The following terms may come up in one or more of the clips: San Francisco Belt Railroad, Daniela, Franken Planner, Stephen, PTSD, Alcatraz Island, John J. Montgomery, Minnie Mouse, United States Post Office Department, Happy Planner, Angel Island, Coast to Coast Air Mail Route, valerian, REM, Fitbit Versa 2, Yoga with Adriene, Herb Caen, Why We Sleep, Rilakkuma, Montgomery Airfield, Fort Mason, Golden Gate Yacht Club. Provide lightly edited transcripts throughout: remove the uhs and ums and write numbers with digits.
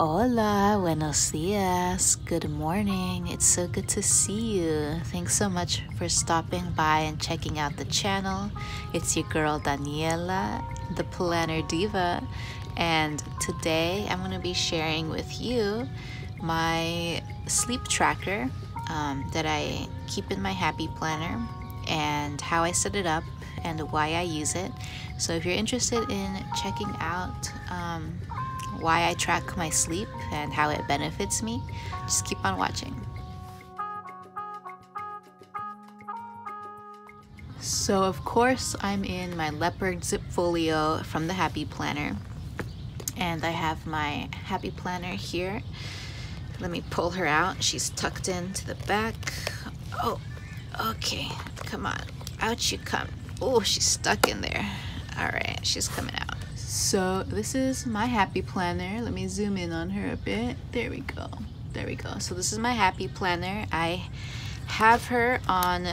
Hola, buenos dias, good morning, it's so good to see you. Thanks so much for stopping by and checking out the channel. It's your girl Daniela, the planner diva, and today I'm going to be sharing with you my sleep tracker that I keep in my Happy Planner and how I set it up and why I use it. So if you're interested in checking out why I track my sleep and how it benefits me, just keep on watching. So of course I'm in my leopard zip folio from the Happy Planner, and I have my Happy Planner here. Let me pull her out. She's tucked into the back. Oh, okay, come on, out you come. Oh, she's stuck in there. All right, she's coming out. So this is my Happy Planner. Let me zoom in on her a bit. There we go, there we go. So this is my Happy Planner. I have her on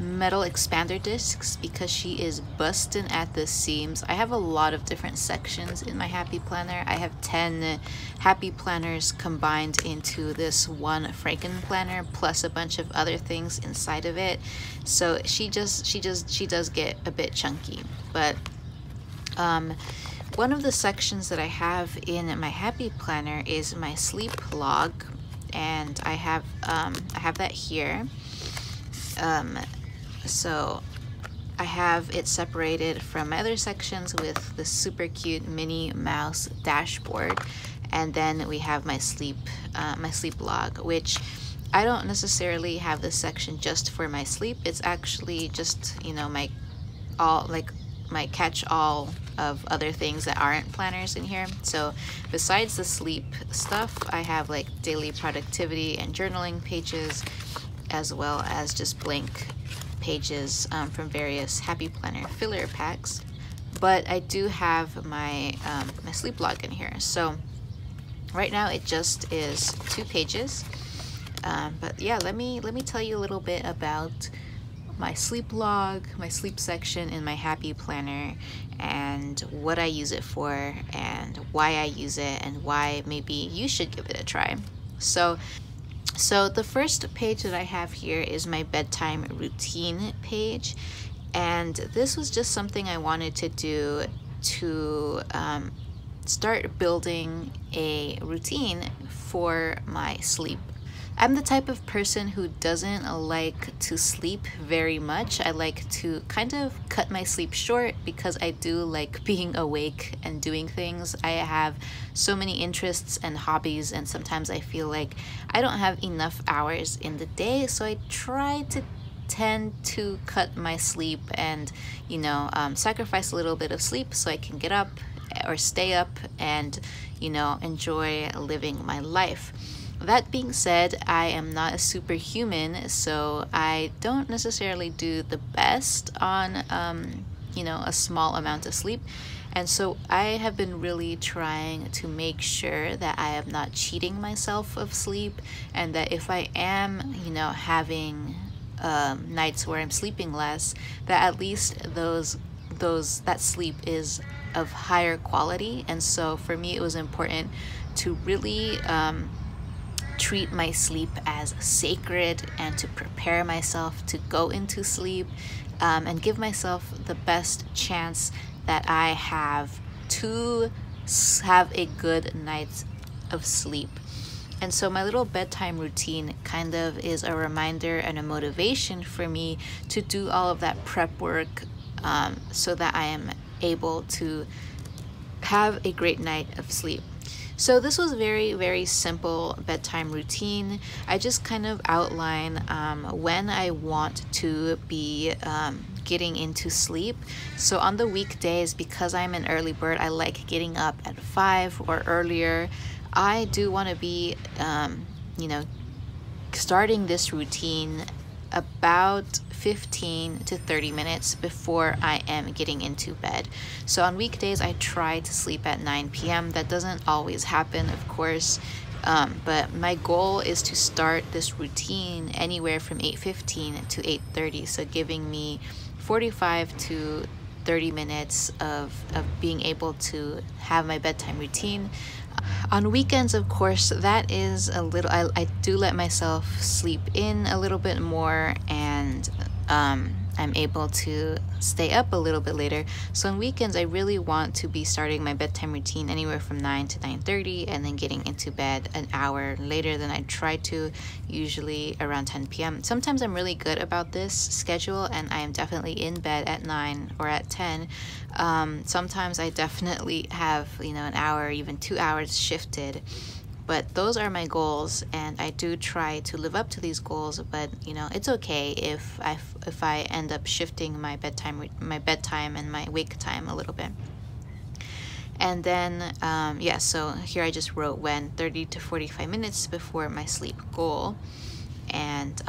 metal expander discs because she is busting at the seams. I have a lot of different sections in my Happy Planner. I have 10 Happy Planners combined into this one Franken Planner, plus a bunch of other things inside of it. So she does get a bit chunky, but one of the sections that I have in my Happy Planner is my sleep log, and I have that here. So I have it separated from my other sections with the super cute Minnie Mouse dashboard, and then we have my sleep log, which I don't necessarily have this section just for my sleep. It's actually just, you know, my catch-all of other things that aren't planners in here. So besides the sleep stuff, I have like daily productivity and journaling pages, as well as just blank pages from various Happy Planner filler packs. But I do have my sleep log in here. So right now it just is 2 pages. But yeah, let me tell you a little bit about my sleep log, my sleep section in my Happy Planner, and what I use it for, and why I use it, and why maybe you should give it a try. So the first page that I have here is my bedtime routine page, and this was just something I wanted to do to start building a routine for my sleep. I'm the type of person who doesn't like to sleep very much. I like to kind of cut my sleep short because I do like being awake and doing things. I have so many interests and hobbies, and sometimes I feel like I don't have enough hours in the day, so I try to tend to cut my sleep and, you know, sacrifice a little bit of sleep so I can get up or stay up and, you know, enjoy living my life. That being said, I am not a superhuman, so I don't necessarily do the best on, you know, a small amount of sleep. And so I have been really trying to make sure that I am not cheating myself of sleep, and that if I am, you know, having nights where I'm sleeping less, that at least that sleep is of higher quality. And so for me, it was important to really treat my sleep as sacred and to prepare myself to go into sleep and give myself the best chance that I have to have a good night of sleep. And so my little bedtime routine kind of is a reminder and a motivation for me to do all of that prep work so that I am able to have a great night of sleep. So this was very, very simple bedtime routine. I just kind of outline when I want to be getting into sleep. So on the weekdays, because I'm an early bird, I like getting up at 5 or earlier. I do want to be, you know, starting this routine about 15 to 30 minutes before I am getting into bed. So on weekdays, I try to sleep at 9 p.m. That doesn't always happen, of course, but my goal is to start this routine anywhere from 8:15 to 8:30, so giving me 45 to 30 minutes of being able to have my bedtime routine. On weekends, of course, that is a little, I do let myself sleep in a little bit more, and I'm able to stay up a little bit later. So on weekends, I really want to be starting my bedtime routine anywhere from 9 to 9:30, and then getting into bed an hour later than I try to, usually around 10 p.m. Sometimes I'm really good about this schedule and I am definitely in bed at 9 or at 10. Sometimes I definitely have, you know, an hour, even 2 hours shifted. But those are my goals, and I do try to live up to these goals. But you know, it's okay if I end up shifting my bedtime and my wake time a little bit. And then yeah, so here I just wrote when 30 to 45 minutes before my sleep goal. And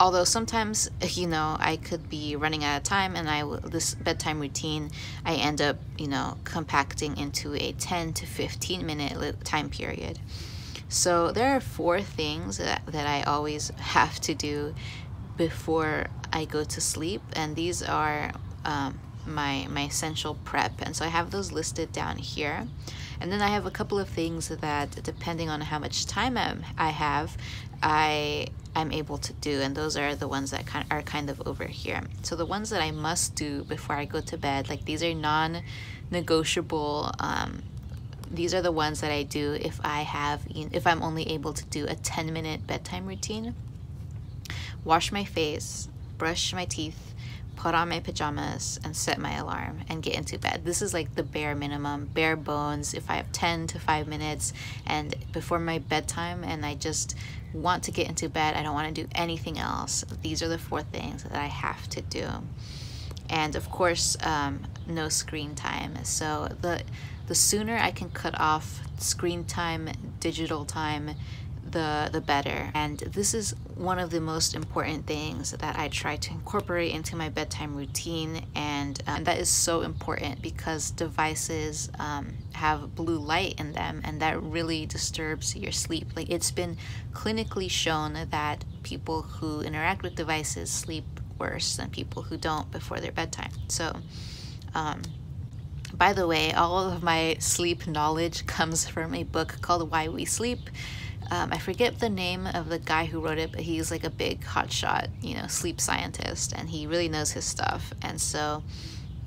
although sometimes, you know, I could be running out of time, and this bedtime routine, I end up, you know, compacting into a 10 to 15 minute time period. So there are 4 things that I always have to do before I go to sleep, and these are my essential prep. And so I have those listed down here. And then I have a couple of things that, depending on how much time I have, I'm able to do, and those are the ones that are kind of over here. So the ones that I must do before I go to bed, like these are non-negotiable. These are the ones that I do if I'm only able to do a 10-minute bedtime routine. Wash my face, brush my teeth, put on my pajamas, and set my alarm and get into bed. This is like the bare minimum, bare bones. If I have 10 to 5 minutes and before my bedtime and I just want to get into bed, I don't want to do anything else, these are the 4 things that I have to do. And of course, no screen time. So the sooner I can cut off screen time, digital time, the better. And this is one of the most important things that I try to incorporate into my bedtime routine, and that is so important because devices have blue light in them, and that really disturbs your sleep. Like, it's been clinically shown that people who interact with devices sleep worse than people who don't before their bedtime. So by the way, all of my sleep knowledge comes from a book called Why We Sleep. I forget the name of the guy who wrote it, but he's like a big hotshot, you know, sleep scientist, and he really knows his stuff. And so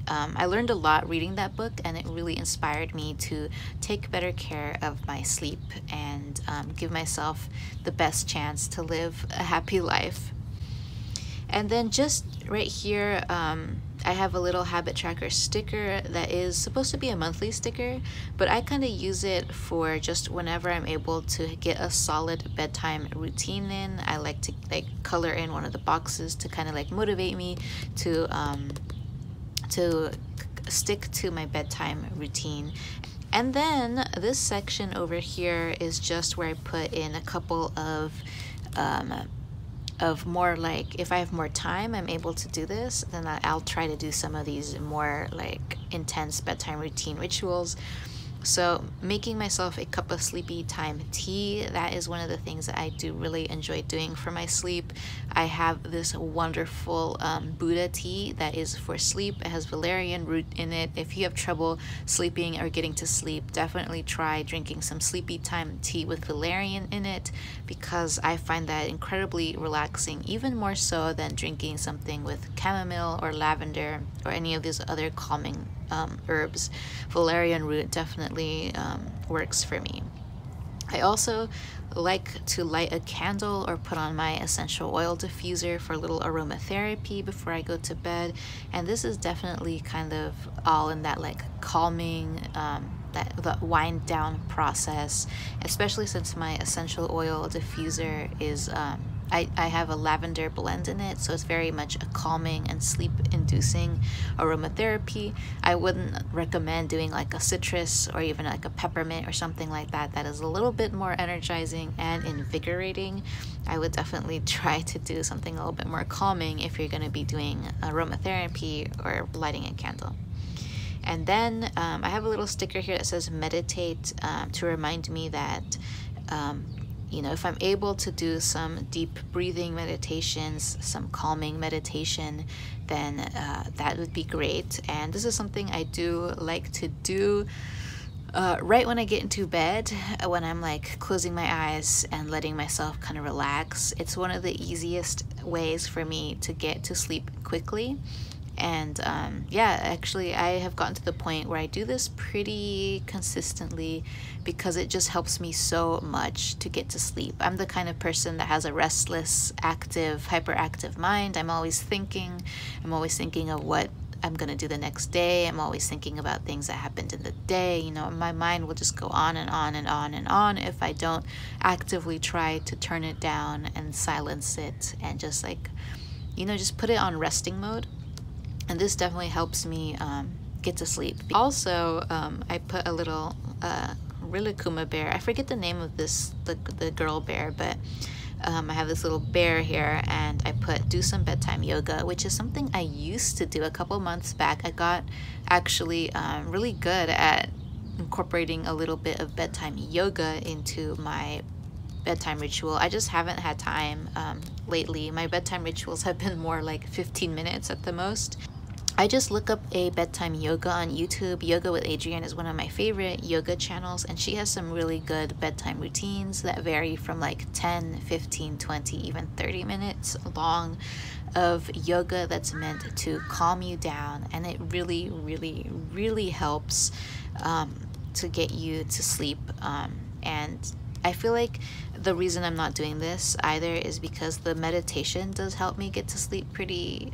I learned a lot reading that book, and it really inspired me to take better care of my sleep and give myself the best chance to live a happy life. And then just right here, I have a little habit tracker sticker that is supposed to be a monthly sticker, but I kind of use it for just whenever I'm able to get a solid bedtime routine in. I like to like color in one of the boxes to kind of like motivate me to stick to my bedtime routine. And then this section over here is just where I put in a couple of more like, if I have more time, I'm able to do this, then I'll try to do some of these more like intense bedtime routine rituals. So making myself a cup of sleepy time tea, that is one of the things that I do really enjoy doing for my sleep. I have this wonderful Buddha tea that is for sleep. It has valerian root in it. If you have trouble sleeping or getting to sleep, definitely try drinking some sleepy time tea with valerian in it, because I find that incredibly relaxing, even more so than drinking something with chamomile or lavender or any of these other calming herbs. Valerian root definitely works for me. I also like to light a candle or put on my essential oil diffuser for a little aromatherapy before I go to bed, and this is definitely kind of all in that like calming, that wind down process, especially since my essential oil diffuser is I have a lavender blend in it, so it's very much a calming and sleep-inducing aromatherapy. I wouldn't recommend doing like a citrus or even like a peppermint or something like that. That is a little bit more energizing and invigorating. I would definitely try to do something a little bit more calming if you're going to be doing aromatherapy or lighting a candle. And then I have a little sticker here that says meditate, to remind me that you know, if I'm able to do some deep breathing meditations, some calming meditation, then that would be great. And this is something I do like to do right when I get into bed, when I'm like closing my eyes and letting myself kind of relax, it's one of the easiest ways for me to get to sleep quickly. And yeah, actually I have gotten to the point where I do this pretty consistently because it just helps me so much to get to sleep. I'm the kind of person that has a restless, active, hyperactive mind. I'm always thinking of what I'm gonna do the next day. I'm always thinking about things that happened in the day. You know, my mind will just go on and on and on and on if I don't actively try to turn it down and silence it and just, like, you know, just put it on resting mode. And this definitely helps me get to sleep. Also, I put a little Rilakkuma bear. I forget the name of this, the girl bear, but I have this little bear here, and I put do some bedtime yoga, which is something I used to do a couple months back. I got actually really good at incorporating a little bit of bedtime yoga into my bedtime ritual. I just haven't had time lately. My bedtime rituals have been more like 15 minutes at the most. I just look up a bedtime yoga on YouTube. Yoga with Adriene is one of my favorite yoga channels, and she has some really good bedtime routines that vary from like 10, 15, 20, even 30 minutes long of yoga that's meant to calm you down, and it really, really, really helps to get you to sleep. And I feel like the reason I'm not doing this either is because the meditation does help me get to sleep pretty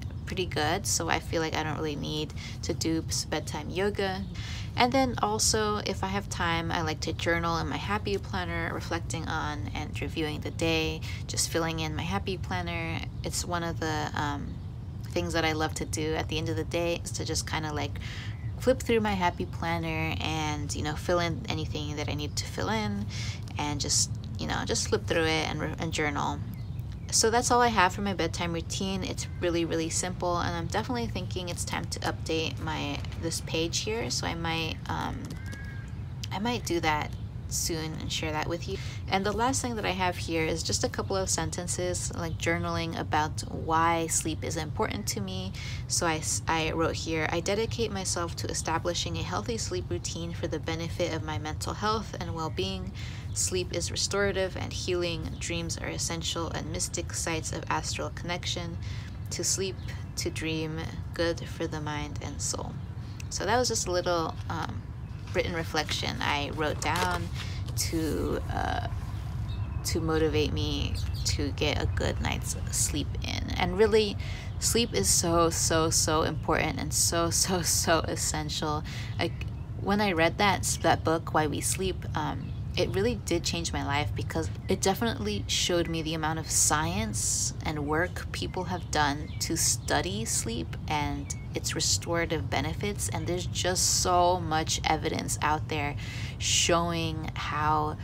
good, so I feel like I don't really need to do bedtime yoga. And then also, if I have time, I like to journal in my Happy Planner, reflecting on and reviewing the day, just filling in my Happy Planner. It's one of the things that I love to do at the end of the day, is to just kind of like flip through my Happy Planner and, you know, fill in anything that I need to fill in, and just, you know, just flip through it and journal. So that's all I have for my bedtime routine. It's really, really simple, and I'm definitely thinking it's time to update this page here, so I might do that soon and share that with you. And the last thing that I have here is just a couple of sentences, like journaling about why sleep is important to me. So I wrote here, I dedicate myself to establishing a healthy sleep routine for the benefit of my mental health and well-being. Sleep is restorative and healing. Dreams are essential and mystic sites of astral connection. To sleep, to dream, good for the mind and soul. So that was just a little written reflection I wrote down to motivate me to get a good night's sleep in. And really, sleep is so important and so essential. Like, when I read that book, Why We Sleep, it really did change my life, because it definitely showed me the amount of science and work people have done to study sleep and its restorative benefits. And there's just so much evidence out there showing how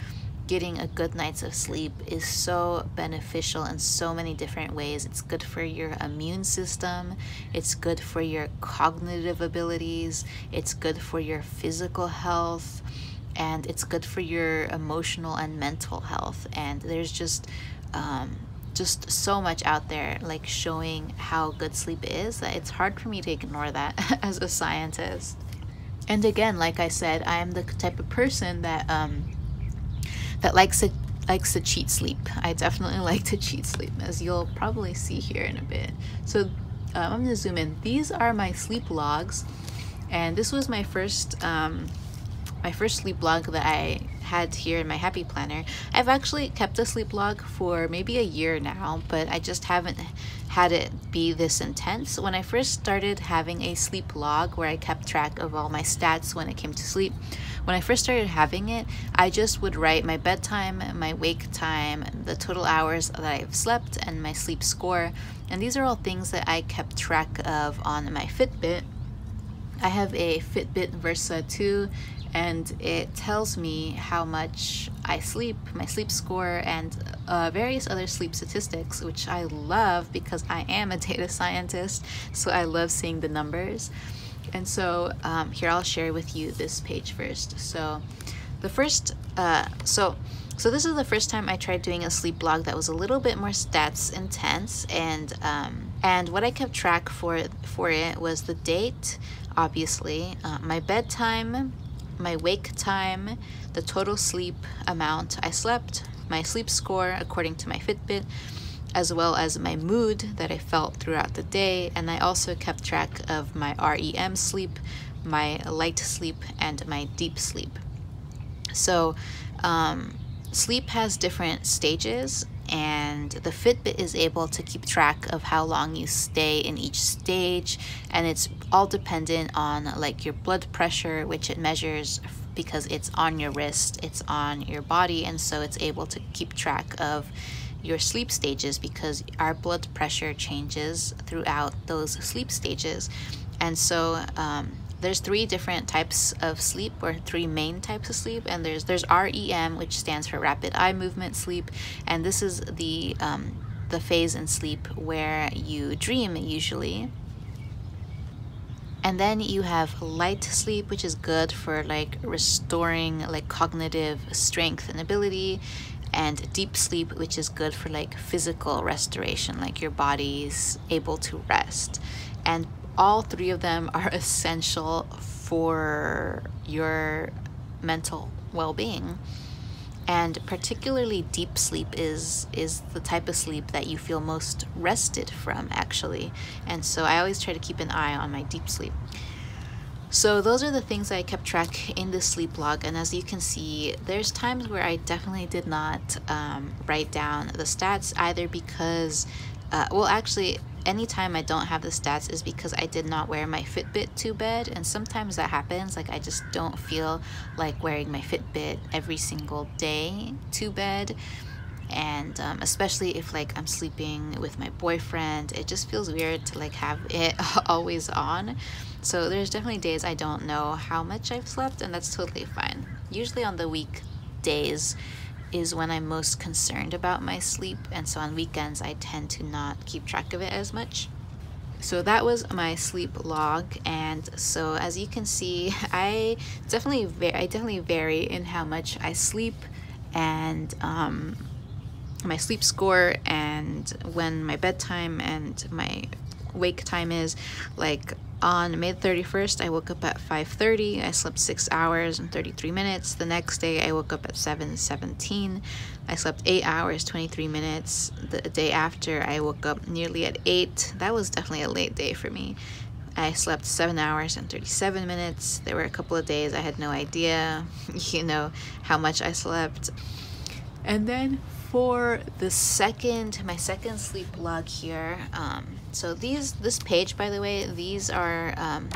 getting a good night's of sleep is so beneficial in so many different ways. It's good for your immune system, it's good for your cognitive abilities, it's good for your physical health, and it's good for your emotional and mental health. And there's just so much out there, like, showing how good sleep is, that it's hard for me to ignore that as a scientist. And again, like I said, I am the type of person that that likes to cheat sleep. I definitely like to cheat sleep, as you'll probably see here in a bit. So I'm gonna zoom in. These are my sleep logs, and this was my first sleep log that I had here in my Happy Planner. I've actually kept a sleep log for maybe a year now, but I just haven't had it be this intense. When I first started having a sleep log where I kept track of all my stats when it came to sleep, when I first started having it, I just would write my bedtime, my wake time, the total hours that I've slept, and my sleep score. And these are all things that I kept track of on my Fitbit. I have a Fitbit Versa 2, and it tells me how much I sleep, my sleep score, and various other sleep statistics, which I love because I am a data scientist, so I love seeing the numbers. And so here, I'll share with you this page first. So this is the first time I tried doing a sleep log that was a little bit more stats intense, and what I kept track for it was the date, obviously, my bedtime, my wake time, the total sleep amount I slept, my sleep score according to my Fitbit, as well as my mood that I felt throughout the day. And I also kept track of my REM sleep, my light sleep, and my deep sleep. So sleep has different stages, and the Fitbit is able to keep track of how long you stay in each stage, and it's all dependent on like your blood pressure, which it measures because it's on your wrist, it's on your body, and so it's able to keep track of your sleep stages because our blood pressure changes throughout those sleep stages. And so there's three different types of sleep, or three main types of sleep, and there's REM, which stands for rapid eye movement sleep, and this is the phase in sleep where you dream usually. And then you have light sleep, which is good for like restoring like cognitive strength and ability, and deep sleep, which is good for like physical restoration, like your body's able to rest. And all three of them are essential for your mental well-being. And particularly deep sleep is the type of sleep that you feel most rested from, actually. And so I always try to keep an eye on my deep sleep. So those are the things I kept track in this sleep log, and as you can see, there's times where I definitely did not write down the stats, either because, well, actually, anytime I don't have the stats is because I did not wear my Fitbit to bed, and sometimes that happens. Like I just don't feel like wearing my Fitbit every single day to bed, and especially if like I'm sleeping with my boyfriend, it just feels weird to like have it always on. So there's definitely days I don't know how much I've slept, and that's totally fine. Usually on the weekdays is when I'm most concerned about my sleep, and so on weekends I tend to not keep track of it as much. So that was my sleep log, and so as you can see, I definitely vary in how much I sleep, and my sleep score, and when my bedtime and my wake time is. Like on May 31st, I woke up at 5:30. I slept 6 hours and 33 minutes. The next day, I woke up at 7:17. I slept 8 hours, 23 minutes. The day after, I woke up nearly at 8. That was definitely a late day for me. I slept 7 hours and 37 minutes. There were a couple of days I had no idea, you know, how much I slept. And then for the my second sleep log here, so this page, by the way, these are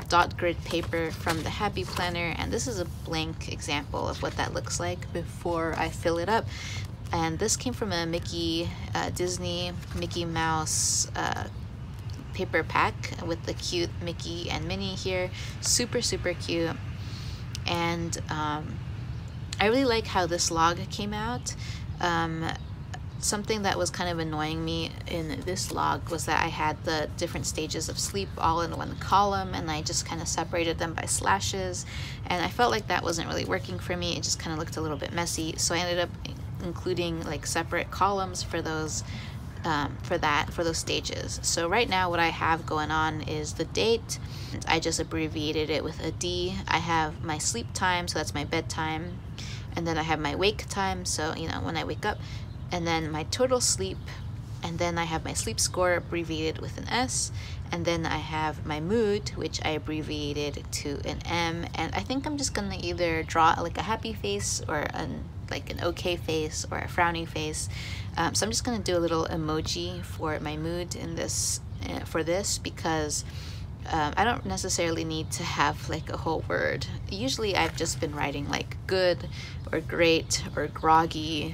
dot grid paper from the Happy Planner, and this is a blank example of what that looks like before I fill it up. And this came from a Mickey Mouse paper pack with the cute Mickey and Minnie here. Super, super cute. And I really like how this log came out. Something that was kind of annoying me in this log was that I had the different stages of sleep all in one column, and I just kind of separated them by slashes, and I felt like that wasn't really working for me. It just kind of looked a little bit messy, so I ended up including like separate columns for those for those stages. So right now what I have going on is the date. I just abbreviated it with a D. I have my sleep time, so that's my bedtime, and then I have my wake time, so you know, when I wake up, and then my total sleep, and then I have my sleep score abbreviated with an S, and then I have my mood, which I abbreviated to an M. And I think I'm just gonna either draw like a happy face or an okay face or a frowny face. So I'm just gonna do a little emoji for my mood in this because I don't necessarily need to have like a whole word. Usually I've just been writing like good or great or groggy,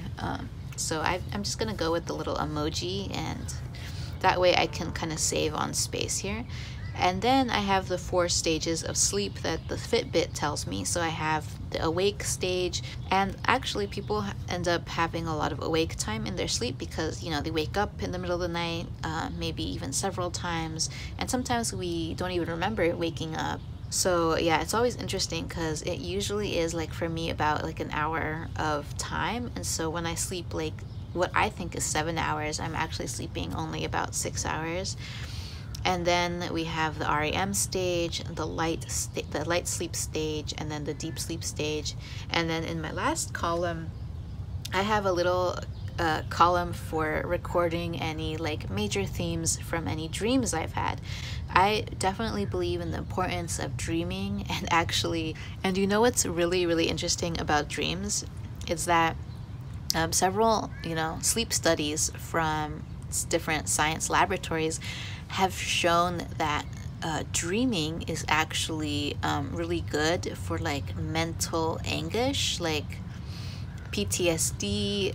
so I'm just gonna go with the little emoji, and that way I can kind of save on space here. And then I have the 4 stages of sleep that the Fitbit tells me. So I have the awake stage, and actually people end up having a lot of awake time in their sleep because, you know, they wake up in the middle of the night, maybe even several times, and sometimes we don't even remember waking up. So yeah, it's always interesting because it usually is like, for me, about like an hour of time, and so when I sleep like what I think is 7 hours, I'm actually sleeping only about 6 hours. And then we have the REM stage, the light sleep stage, and then the deep sleep stage. And then in my last column, I have a little column for recording any like major themes from any dreams I've had. I definitely believe in the importance of dreaming, and you know what's really interesting about dreams is that several sleep studies from different science laboratories have shown that dreaming is actually really good for like mental anguish, like PTSD,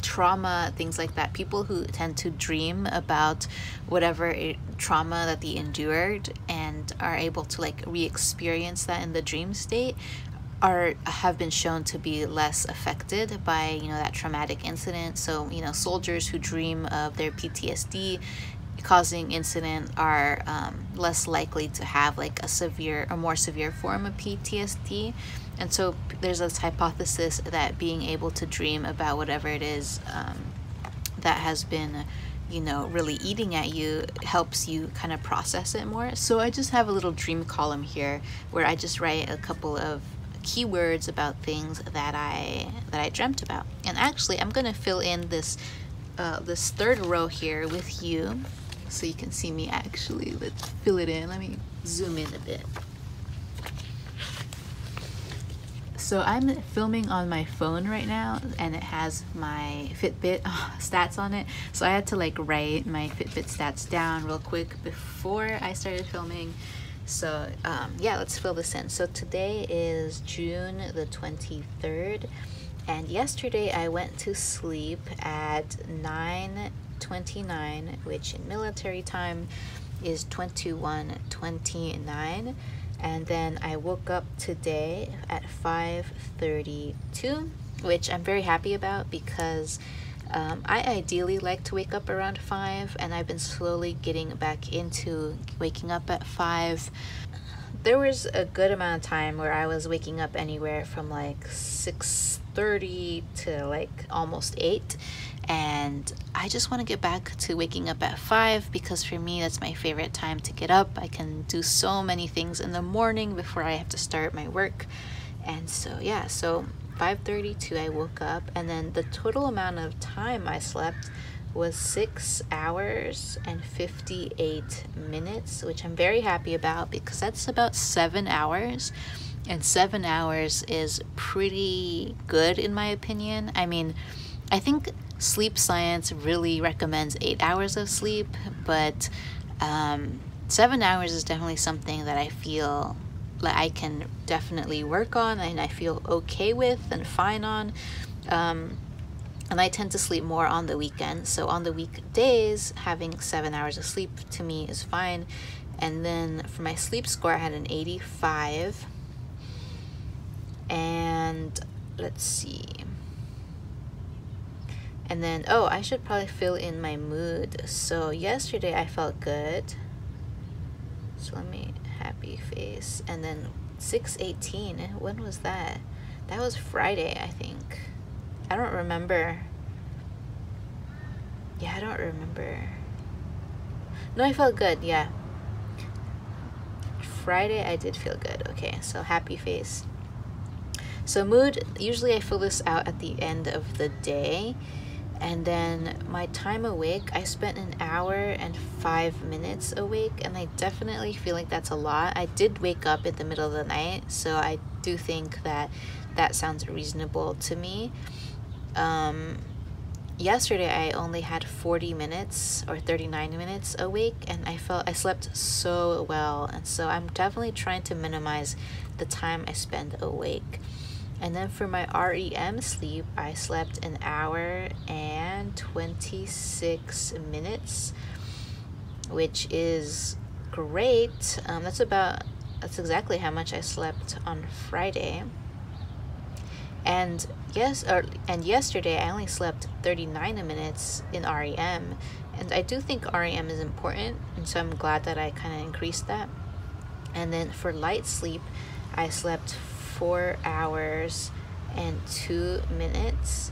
trauma, things like that. People who tend to dream about whatever trauma that they endured and are able to like re-experience that in the dream state have been shown to be less affected by that traumatic incident. So soldiers who dream of their PTSD causing incident are less likely to have like a more severe form of PTSD. And so there's this hypothesis that being able to dream about whatever it is that has been really eating at you helps you kind of process it more. So I just have a little dream column here where I just write a couple of keywords about things that I dreamt about. And actually I'm gonna fill in this this third row here with you so you can see me. Actually, let's fill it in. Let me zoom in a bit. So I'm filming on my phone right now, and it has my Fitbit stats on it. So I had to like write my Fitbit stats down real quick before I started filming. So yeah, let's fill this in. So today is June the 23rd, and yesterday I went to sleep at 9:29, which in military time is 21:29. And then I woke up today at 5:32, which I'm very happy about because I ideally like to wake up around 5, and I've been slowly getting back into waking up at 5. There was a good amount of time where I was waking up anywhere from like 6:30 to like almost 8. And I just want to get back to waking up at 5 because for me that's my favorite time to get up. I can do so many things in the morning before I have to start my work. And so yeah, so 5:32 I woke up, and then the total amount of time I slept was 6 hours and 58 minutes, which I'm very happy about because that's about 7 hours. And 7 hours is pretty good in my opinion. I mean, I think sleep science really recommends 8 hours of sleep, but 7 hours is definitely something that I feel like I can definitely work on and I feel okay with and fine on. And I tend to sleep more on the weekends, so on the weekdays having 7 hours of sleep to me is fine. And then for my sleep score I had an 85, and let's see. And then, oh, I should probably fill in my mood. So yesterday I felt good. So let me, happy face. And then 6:18, when was that? That was Friday, I think. I don't remember. Yeah, I don't remember. No, I felt good, yeah. Friday I did feel good. Okay, so happy face. So mood, usually I fill this out at the end of the day. And then my time awake, I spent 1 hour and 5 minutes awake, and I definitely feel like that's a lot. I did wake up in the middle of the night, so I do think that that sounds reasonable to me. Yesterday I only had 40 minutes or 39 minutes awake, and I slept so well, and so I'm definitely trying to minimize the time I spend awake. And then for my REM sleep, I slept 1 hour and 26 minutes, which is great. That's exactly how much I slept on Friday. And yesterday I only slept 39 minutes in REM, and I do think REM is important, and so I'm glad that I kind of increased that. And then for light sleep, I slept 4 hours and 2 minutes,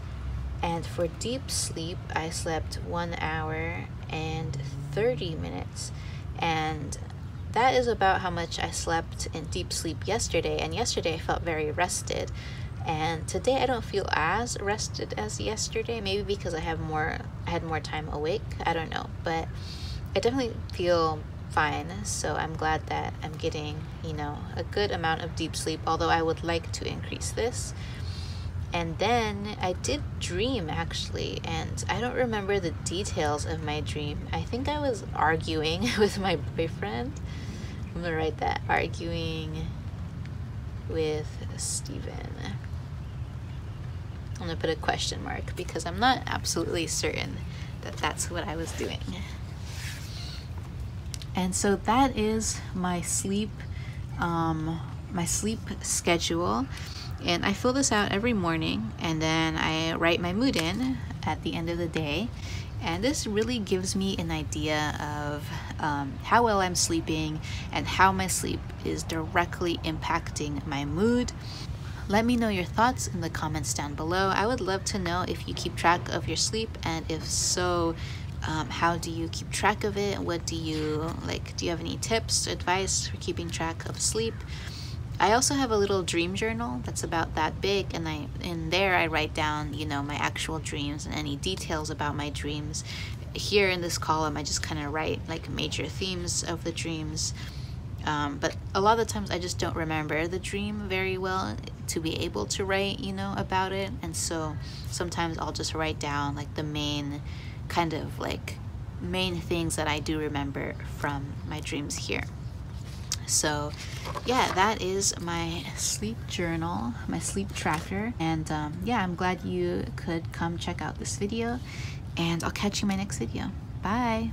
And for deep sleep, I slept 1 hour and 30 minutes. And that is about how much I slept in deep sleep yesterday. And yesterday I felt very rested. And today I don't feel as rested as yesterday, maybe because I had more time awake, I don't know, but I definitely feel fine. So I'm glad that I'm getting, you know, a good amount of deep sleep, although I would like to increase this. And then I did dream, actually, and I don't remember the details of my dream. I think I was arguing with my boyfriend. I'm gonna write that, arguing with Stephen. I'm gonna put a question mark because I'm not absolutely certain that that's what I was doing. And so that is my sleep schedule, and I fill this out every morning, and then I write my mood in at the end of the day, and this really gives me an idea of how well I'm sleeping and how my sleep is directly impacting my mood. Let me know your thoughts in the comments down below. I would love to know if you keep track of your sleep, and if so, how do you keep track of it? What do you like? Do you have any tips, advice for keeping track of sleep? I also have a little dream journal that's about that big, and in there I write down, you know, my actual dreams and any details about my dreams. Here in this column, I just kind of write like major themes of the dreams. But a lot of the times I just don't remember the dream very well to be able to write, you know, about it. And so sometimes I'll just write down like the main kind of like main things that I do remember from my dreams here. So yeah, that is my sleep journal, my sleep tracker. And yeah, I'm glad you could come check out this video, and I'll catch you in my next video. Bye.